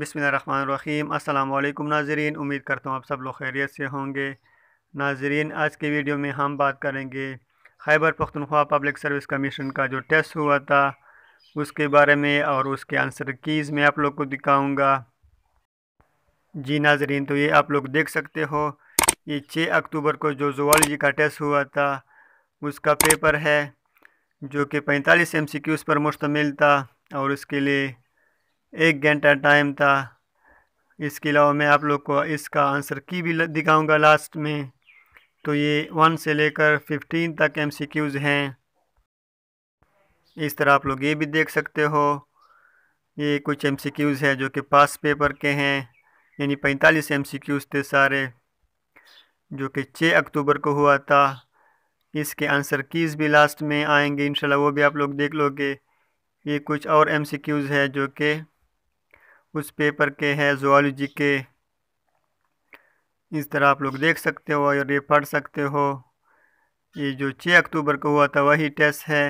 बिस्मिल्लाहिर्रहमानिर्रहीम। अस्सलाम वालेकुम नाज़रीन, उम्मीद करता हूँ आप सब लोग खैरियत से होंगे। नाज़रीन, आज के वीडियो में हम बात करेंगे Khyber Pakhtunkhwa public service commission का जो टेस्ट हुआ था उसके बारे में, और उसके आंसर कीज़ मैं आप लोग को दिखाऊंगा। जी नाज़रीन, तो ये आप लोग देख सकते हो, ये 6 अक्टूबर को जो ज़ूलॉजी का टेस्ट हुआ था उसका पेपर है, जो कि 45 MCQs पर मुश्तमिल था और उसके लिए 1 घंटा टाइम था। इसके अलावा मैं आप लोग को इसका आंसर की भी दिखाऊंगा लास्ट में। तो ये 1 से लेकर 15 तक MCQs हैं। इस तरह आप लोग ये भी देख सकते हो, ये कुछ MCQs है जो कि पास पेपर के हैं, यानी 45 MCQs थे सारे, जो कि 6 अक्टूबर को हुआ था। इसके आंसर कीज़ भी लास्ट में आएंगे इंशाल्लाह, वो भी आप लोग देख लोगे। ये कुछ और MCQs है जो कि उस पेपर के हैं ज़ूलॉजी के। इस तरह आप लोग देख सकते हो और ये पढ़ सकते हो। ये जो 6 अक्टूबर को हुआ था वही टेस्ट है।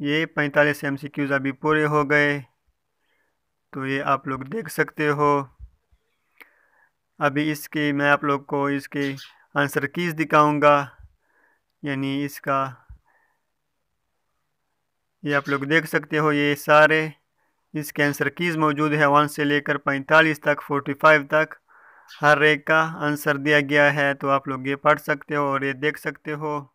ये 45 MCQs अभी पूरे हो गए, तो ये आप लोग देख सकते हो। अभी इसके मैं आप लोग को इसके आंसर कीज़ दिखाऊंगा, यानी इसका ये आप लोग देख सकते हो, ये सारे इसके आंसर कीज़ मौजूद है 1 से लेकर 45 तक, 45 तक हर एक का आंसर दिया गया है। तो आप लोग ये पढ़ सकते हो और ये देख सकते हो।